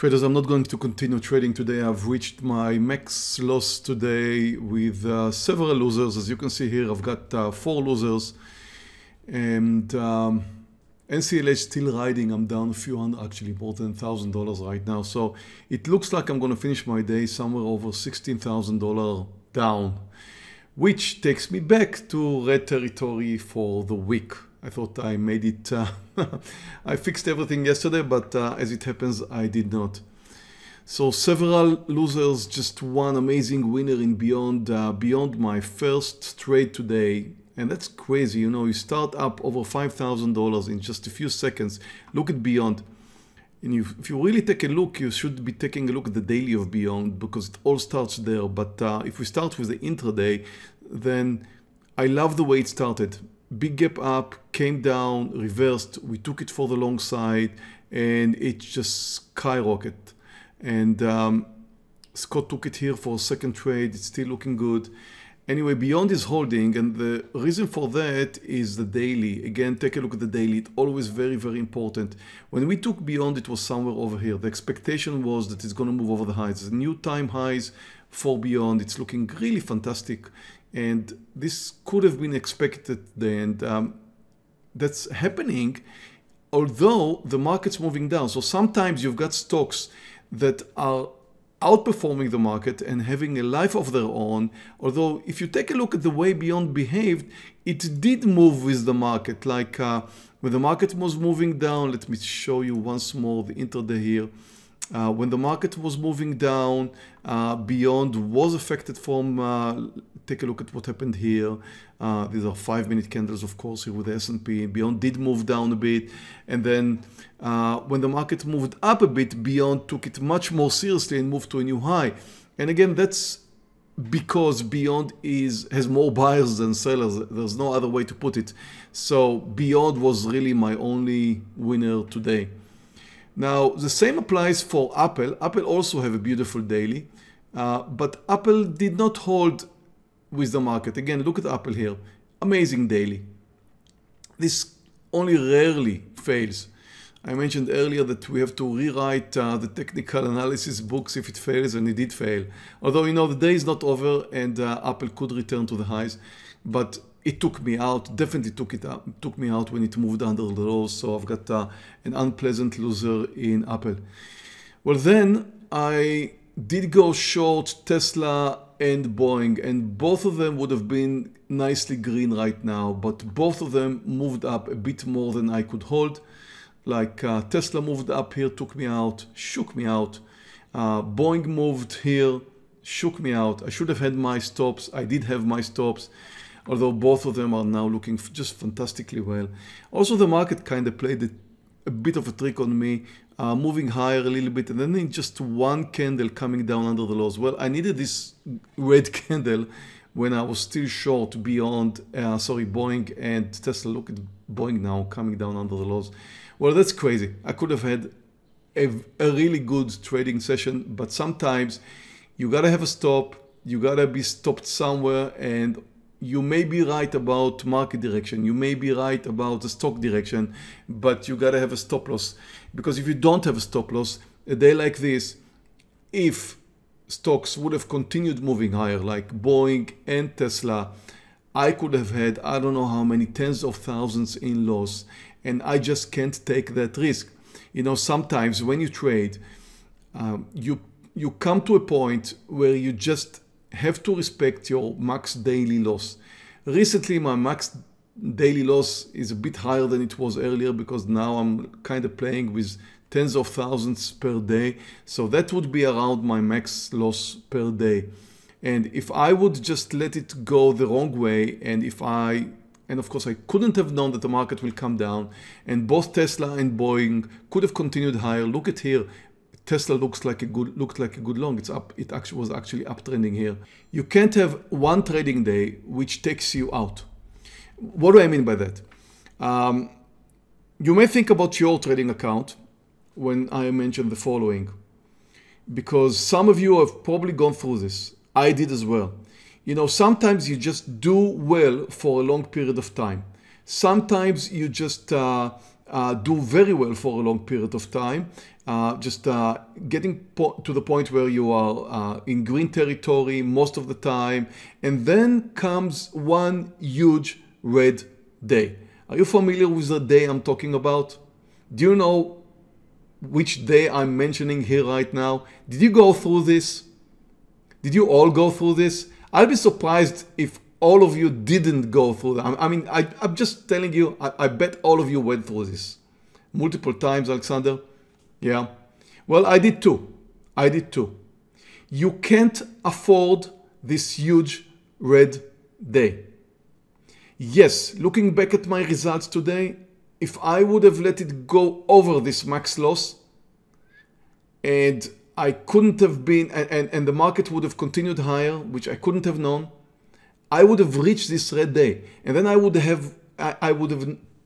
Traders, I'm not going to continue trading today. I've reached my max loss today with several losers. As you can see here, I've got 4 losers, and NCLH still riding. I'm down a few hundred, actually more than $1,000 right now. So it looks like I'm going to finish my day somewhere over $16,000 down, which takes me back to red territory for the week. I thought I made it, I fixed everything yesterday, but as it happens, I did not. So several losers, just one amazing winner in Beyond, my first trade today. And that's crazy, you know, you start up over $5,000 in just a few seconds. Look at Beyond. And if you really take a look, you should be taking a look at the daily of Beyond, because it all starts there. But if we start with the intraday, then I love the way it started. Big gap up, came down, reversed, we took it for the long side, and it just skyrocketed. And Scott took it here for a second trade. It's still looking good. Anyway, Beyond is holding, and the reason for that is the daily. Again, take a look at the daily. It's always very, very important. When we took Beyond, it was somewhere over here. The expectation was that it's going to move over the highs. There's new time highs for Beyond. It's looking really fantastic. And this could have been expected then. That's happening, although the market's moving down. So sometimes you've got stocks that are outperforming the market and having a life of their own. Although if you take a look at the way Beyond behaved, it did move with the market. Like when the market was moving down, let me show you once more the intraday here. When the market was moving down, Beyond was affected from, take a look at what happened here. These are 5-minute candles, of course, here with the S&P. Beyond did move down a bit. And then when the market moved up a bit, Beyond took it much more seriously and moved to a new high. And again, that's because Beyond has more buyers than sellers. There's no other way to put it. So Beyond was really my only winner today. Now, the same applies for Apple. Apple also have a beautiful daily, but Apple did not hold with the market. Again, look at Apple here. Amazing daily. This only rarely fails. I mentioned earlier that we have to rewrite the technical analysis books if it fails, and it did fail. Although, you know, the day is not over, and Apple could return to the highs, but it took me out, definitely took me out when it moved under the lows. So I've got an unpleasant loser in Apple. Well, then I did go short Tesla and Boeing, and both of them would have been nicely green right now, but both of them moved up a bit more than I could hold. Like Tesla moved up here, took me out, shook me out. Boeing moved here, shook me out. I should have had my stops. I did have my stops, although both of them are now looking just fantastically well. Also, the market kind of played a bit of a trick on me, moving higher a little bit, and then in just one candle coming down under the lows. Well, I needed this red candle when I was still short Boeing and Tesla. Look at Boeing now coming down under the lows. Well, that's crazy. I could have had a really good trading session, but sometimes you got to have a stop. You got to be stopped somewhere, and you may be right about market direction, you may be right about the stock direction, but you gotta have a stop loss. Because if you don't have a stop loss, a day like this, if stocks would have continued moving higher, like Boeing and Tesla, I could have had, I don't know how many tens of thousands in loss, and I just can't take that risk. You know, sometimes when you trade, you come to a point where you just have to respect your max daily loss. Recently, my max daily loss is a bit higher than it was earlier, because now I'm kind of playing with tens of thousands per day. So that would be around my max loss per day. And if I would just let it go the wrong way, and of course, I couldn't have known that the market will come down, and both Tesla and Boeing could have continued higher. Look at here. Tesla looked like a good long. It's up. It actually was uptrending here. You can't have one trading day which takes you out. What do I mean by that? You may think about your trading account when I mention the following, because some of you have probably gone through this. I did as well. You know, sometimes you just do well for a long period of time. Sometimes you just do very well for a long period of time. Just getting to the point where you are in green territory most of the time. And then comes one huge red day. Are you familiar with the day I'm talking about? Do you know which day I'm mentioning here right now? Did you go through this? Did you all go through this? I'll be surprised if all of you didn't go through that. I mean, I'm just telling you, I bet all of you went through this multiple times, Alexander. Yeah. Well, I did too. I did too. You can't afford this huge red day. Yes, looking back at my results today, if I would have let it go over this max loss, and I couldn't have been, and the market would have continued higher, which I couldn't have known, I would have reached this red day, and then I would have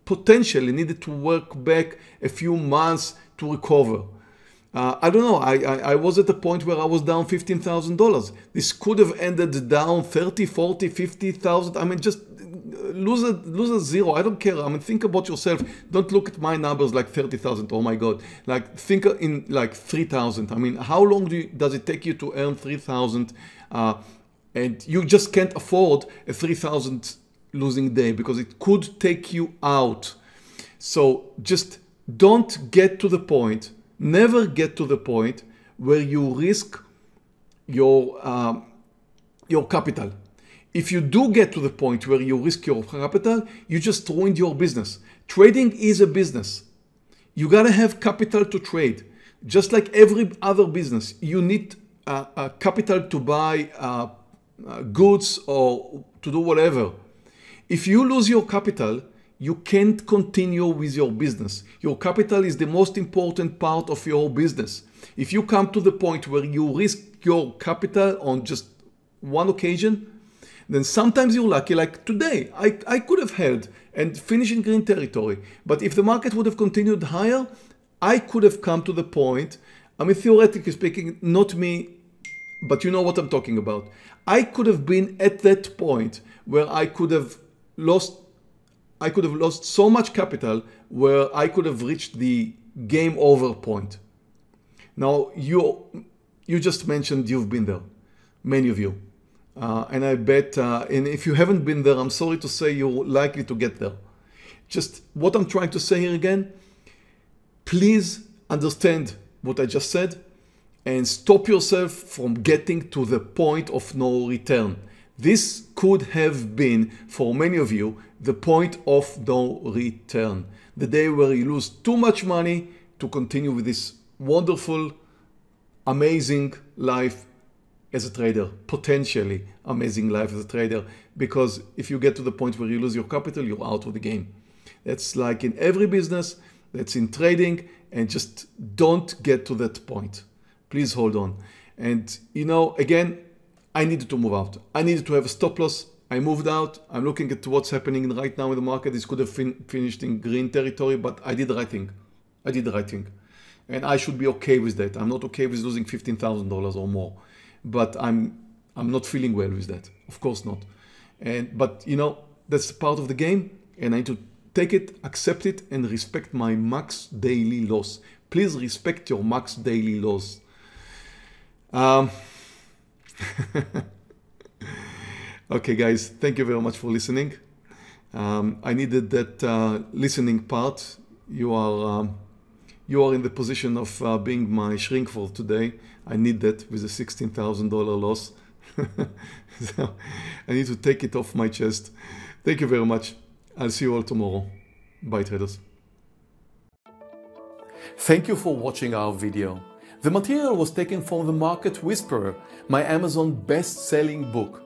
potentially needed to work back a few months to recover. I don't know. I was at the point where I was down $15,000. This could have ended down 30, 40, 50,000. I mean, just lose a zero. I don't care. I mean, think about yourself. Don't look at my numbers like 30,000. Oh my God. Like think in like 3,000. I mean, how long does it take you to earn 3,000? And you just can't afford a 3,000 losing day because it could take you out. So just don't get to the point, never get to the point where you risk your capital. If you do get to the point where you risk your capital, you just ruined your business. Trading is a business. You gotta have capital to trade. Just like every other business, you need capital to buy goods or to do whatever. If you lose your capital, you can't continue with your business. Your capital is the most important part of your business. If you come to the point where you risk your capital on just one occasion, then sometimes you're lucky, like today. I could have held and finished in green territory, but if the market would have continued higher, I could have come to the point, I mean, theoretically speaking, not me, but you know what I'm talking about. I could have been at that point where I could have lost so much capital where I could have reached the game over point. Now, you just mentioned you've been there, many of you. And I bet, and if you haven't been there, I'm sorry to say you're likely to get there. Just what I'm trying to say here again, please understand what I just said, and stop yourself from getting to the point of no return. This could have been, for many of you, the point of no return. The day where you lose too much money to continue with this wonderful, amazing life as a trader, potentially amazing life as a trader, because if you get to the point where you lose your capital, you're out of the game. That's like in every business, that's in trading, and just don't get to that point. Please hold on. And you know, again, I needed to move out. I needed to have a stop loss. I moved out. I'm looking at what's happening right now in the market. This could have finished in green territory, but I did the right thing. I did the right thing. And I should be okay with that. I'm not okay with losing $15,000 or more, but I'm not feeling well with that. Of course not. But you know, that's part of the game, and I need to take it, accept it, and respect my max daily loss. Please respect your max daily loss. Okay guys, thank you very much for listening. I needed that listening part. You are in the position of being my shrink for today. I need that with a $16,000 loss. So I need to take it off my chest. Thank you very much. I'll see you all tomorrow. Bye traders. Thank you for watching our video. The material was taken from The Market Whisperer, my Amazon best-selling book.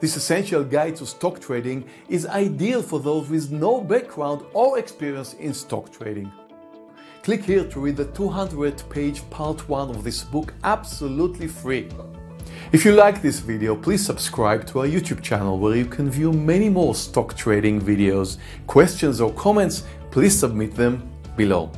This essential guide to stock trading is ideal for those with no background or experience in stock trading. Click here to read the 200-page part 1 of this book absolutely free. If you like this video, please subscribe to our YouTube channel where you can view many more stock trading videos. Questions or comments, please submit them below.